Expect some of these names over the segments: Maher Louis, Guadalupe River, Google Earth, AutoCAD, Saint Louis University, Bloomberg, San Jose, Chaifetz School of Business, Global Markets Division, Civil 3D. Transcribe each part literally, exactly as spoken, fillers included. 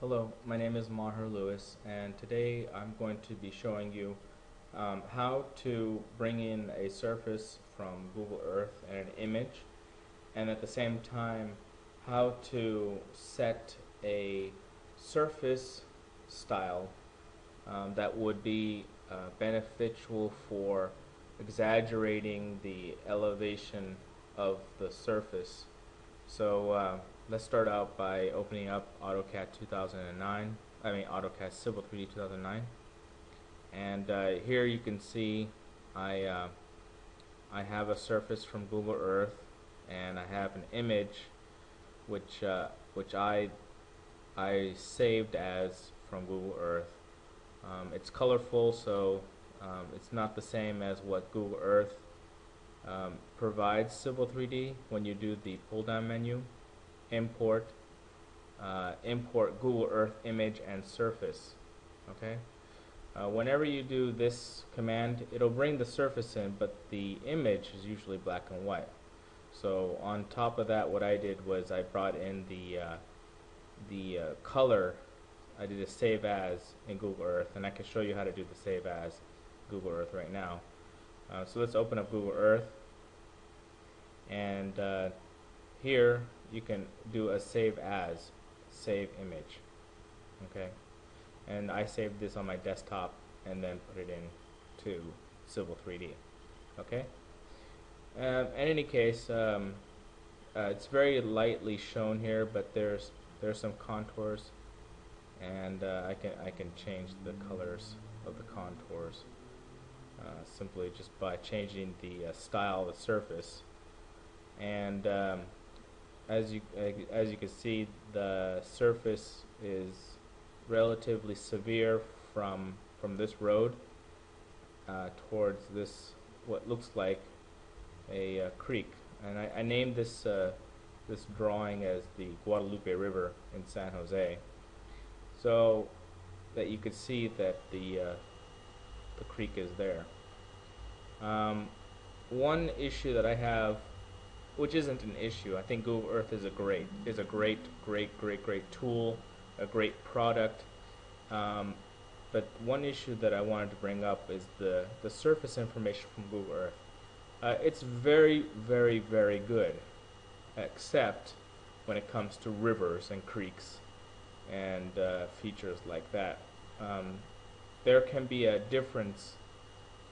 Hello, my name is Maher Louis, and today I'm going to be showing you um, how to bring in a surface from Google Earth and an image, and at the same time how to set a surface style um, that would be uh, beneficial for exaggerating the elevation of the surface. So uh, let's start out by opening up AutoCAD two thousand nine, I mean AutoCAD Civil three D two thousand nine, and uh, here you can see I uh, I have a surface from Google Earth, and I have an image which uh, which I I saved as from Google Earth. Um, it's colorful, so um, it's not the same as what Google Earth um, provides Civil three D when you do the pull down menu. Import, uh, import Google Earth image and surface. Okay. Uh, whenever you do this command, it'll bring the surface in, but the image is usually black and white. So on top of that, what I did was I brought in the uh, the uh, color. I did a save as in Google Earth, and I can show you how to do the save as Google Earth right now. Uh, so let's open up Google Earth, and uh, here you can do a save as, save image. Okay, and I saved this on my desktop and then put it in to Civil three D. Okay, um, in any case, um, uh, it's very lightly shown here, but there's there's some contours, and uh, I can I can change the colors of the contours uh, simply just by changing the uh, style of the surface. And um, As you as you can see, the surface is relatively severe from from this road uh, towards this what looks like a uh, creek, and I, I named this uh, this drawing as the Guadalupe River in San Jose, so that you could see that the uh, the creek is there. Um, one issue that I have, which isn't an issue. I think Google Earth is a great, is a great, great, great, great tool, a great product. Um, but one issue that I wanted to bring up is the the surface information from Google Earth. Uh, it's very, very, very good, except when it comes to rivers and creeks and uh, features like that. Um, there can be a difference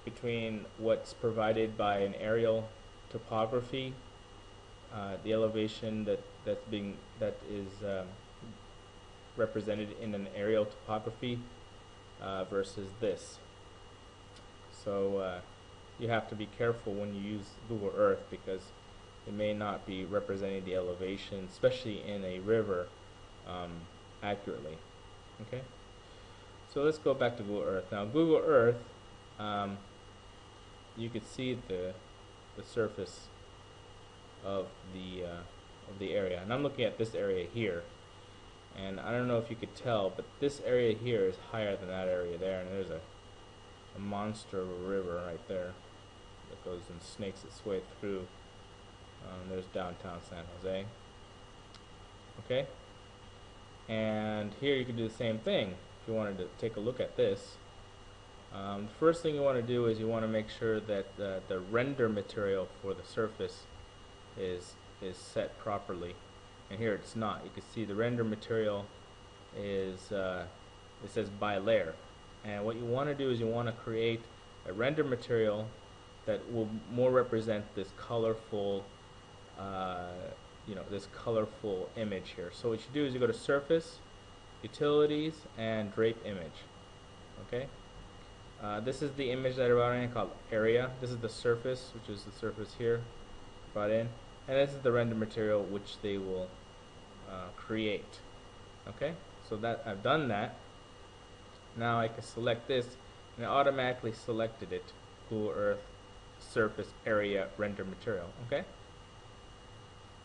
between what's provided by an aerial topography. Uh, the elevation that that's being that is uh, represented in an aerial topography uh, versus this. So uh, you have to be careful when you use Google Earth, because it may not be representing the elevation, especially in a river, um, accurately. Okay. So let's go back to Google Earth. Now Google Earth, um, you could see the the surface of the uh, of the area, and I'm looking at this area here, and I don't know if you could tell, but this area here is higher than that area there, and there's a, a monster river right there that goes and snakes its way through. Um, there's downtown San Jose. Okay, and here you can do the same thing if you wanted to take a look at this. Um, the first thing you want to do is you want to make sure that uh, the render material for the surface is is set properly, and here it's not. You can see the render material is uh, it says by layer, and what you want to do is you want to create a render material that will more represent this colorful uh, you know this colorful image here. So what you do is you go to Surface, Utilities, and Drape Image. Okay, uh, this is the image that I brought in called Area. This is the surface, which is the surface here brought in. And this is the render material which they will uh, create. Okay, so that I've done that. Now I can select this, and it automatically selected it. Google Earth surface area render material. Okay.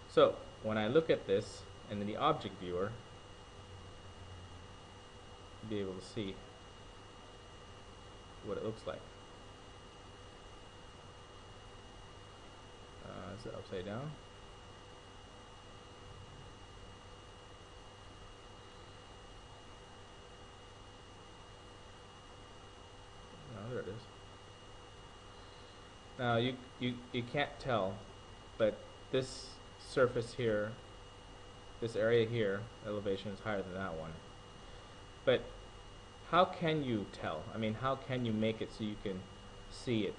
So when I look at this, and in the object viewer, you'll be able to see what it looks like. Is it upside down? Now you you you can't tell, but this surface here, this area here, elevation is higher than that one. But how can you tell? I mean, how can you make it so you can see it?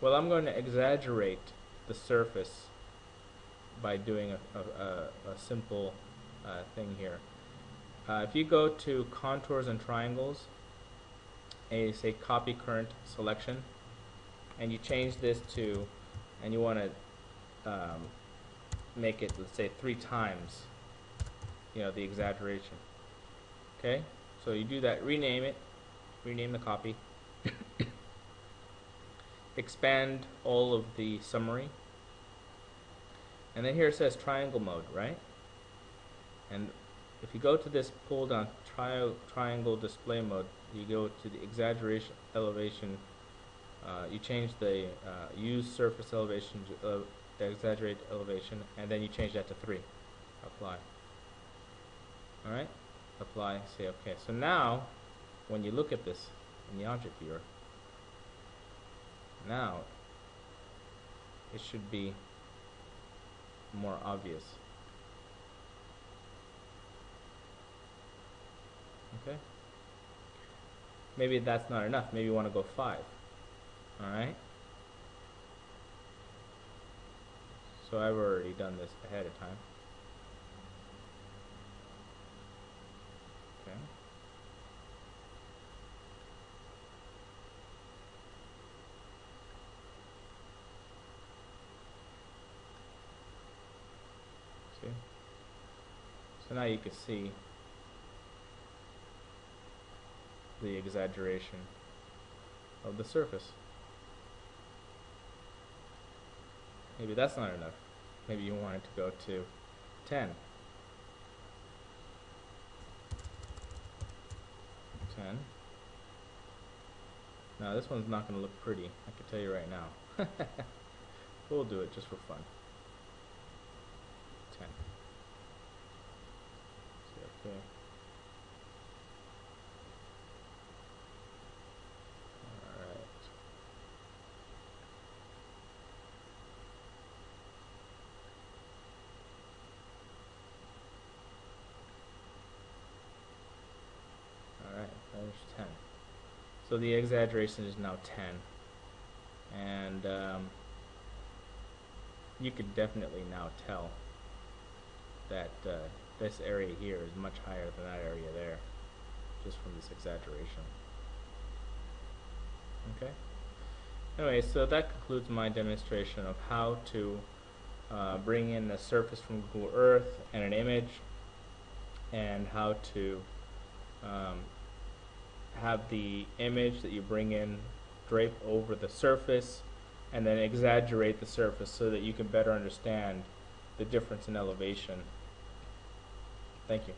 Well, I'm going to exaggerate the surface by doing a, a, a simple uh, thing here. Uh, if you go to contours and triangles and you say copy current selection, and you change this to, and you want to um, make it, let's say, three times, you know, the exaggeration. Okay, so you do that, rename it, rename the copy, expand all of the summary, and then here it says triangle mode, right? And if you go to this pull down tri triangle display mode, you go to the exaggeration elevation. Uh, you change the uh, use surface elevation to uh, exaggerate elevation, and then you change that to three. Apply. Alright? Apply, say OK. So now, when you look at this in the object viewer, now it should be more obvious. Okay? Maybe that's not enough. Maybe you want to go five. Alright? So I've already done this ahead of time. Okay. See? So now you can see the exaggeration of the surface. Maybe that's not enough. Maybe you want it to go to ten. ten. Now this one's not going to look pretty, I can tell you right now. We'll do it just for fun. ten. So, okay. ten. So the exaggeration is now ten, and um, you could definitely now tell that uh, this area here is much higher than that area there, just from this exaggeration. Okay. Anyway, so that concludes my demonstration of how to uh, bring in a surface from Google Earth and an image, and how to um, have the image that you bring in drape over the surface and then exaggerate the surface so that you can better understand the difference in elevation. Thank you.